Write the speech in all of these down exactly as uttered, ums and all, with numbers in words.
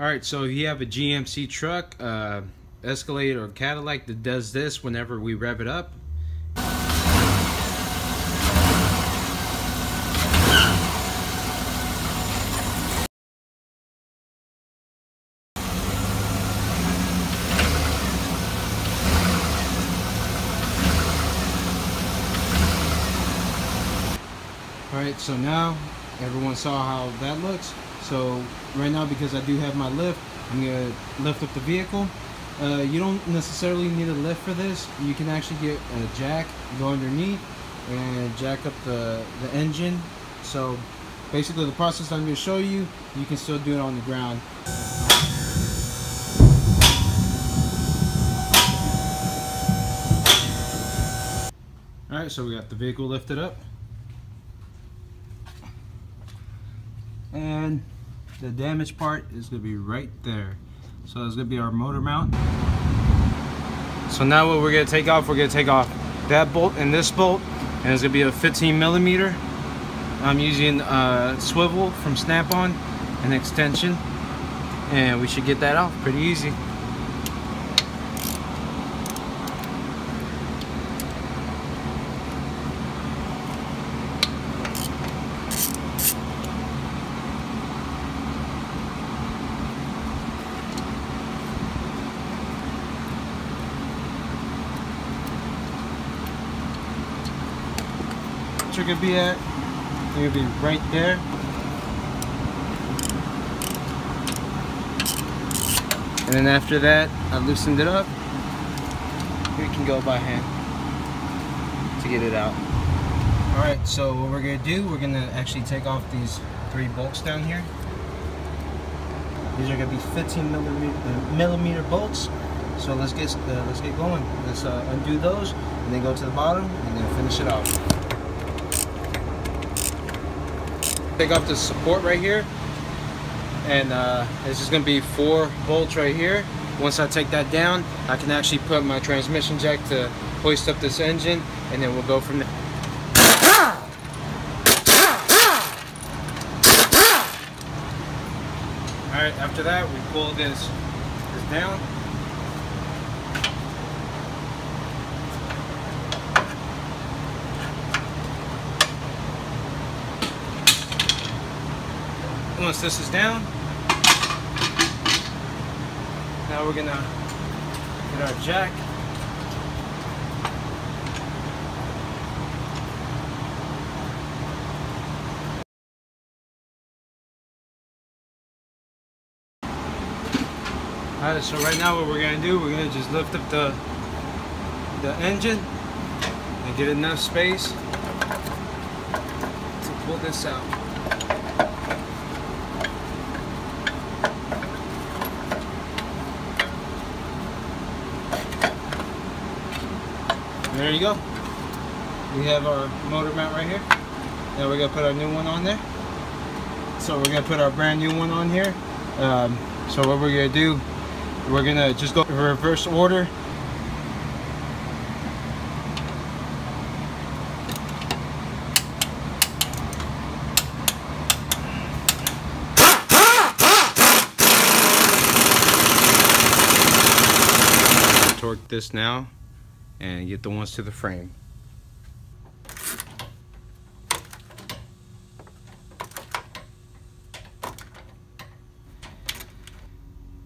Alright, so if you have a G M C truck, uh, Escalade or Cadillac, that does this whenever we rev it up. Alright, so now everyone saw how that looks. So right now, because I do have my lift, I'm going to lift up the vehicle. Uh, you don't necessarily need a lift for this. You can actually get a jack, go underneath, and jack up the, the engine. So basically the process I'm going to show you, you can still do it on the ground. Alright, so we got the vehicle lifted up. And the damaged part is going to be right there. So it's going to be our motor mount. So now what we're going to take off, we're going to take off that bolt and this bolt. And it's going to be a fifteen millimeter. I'm using a swivel from Snap-on, an extension. And we should get that off pretty easy. You're gonna be at, you're gonna be right there. And then after that, I loosened it up. We can go by hand to get it out. All right, so what we're gonna do, we're gonna actually take off these three bolts down here. These are gonna be fifteen millimeter bolts. So let's get uh, let's get going. Let's uh, undo those, and then go to the bottom, and then finish it off. Take off the support right here, and uh, it's just gonna be four bolts right here. Once I take that down, I can actually put my transmission jack to hoist up this engine, and then we'll go from there. All right, after that, we pull this this down. Once this is down, now we're gonna get our jack. All right, so right now what we're gonna do, we're gonna just lift up the the engine and get enough space to pull this out. There you go. We have our motor mount right here. Now we're gonna put our new one on there. So we're gonna put our brand new one on here. Um, so what we're gonna do, we're gonna just go in reverse order. Torque this now and get the ones to the frame.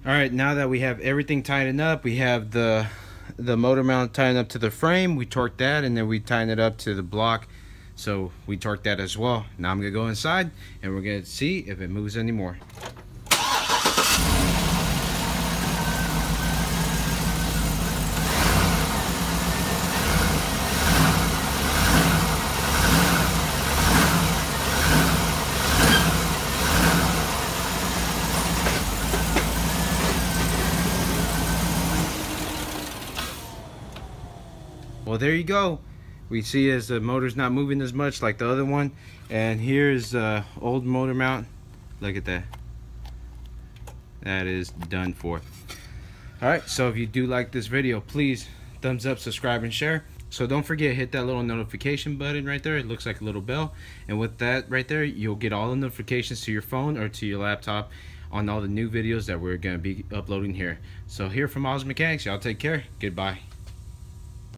All right, now that we have everything tightened up, we have the the motor mount tightened up to the frame, we torque that, and then we tighten it up to the block, so we torque that as well. Now I'm gonna go inside and we're gonna see if it moves anymore. Well, there you go. We see as the motor's not moving as much like the other one, and here's the uh, old motor mount. Look at that. That is done for. All right, so if you do like this video, please thumbs up, subscribe, and share. So don't forget, hit that little notification button right there. It looks like a little bell. And with that right there, you'll get all the notifications to your phone or to your laptop on all the new videos that we're going to be uploading here. So here from Oz Mechanics, y'all take care. Goodbye.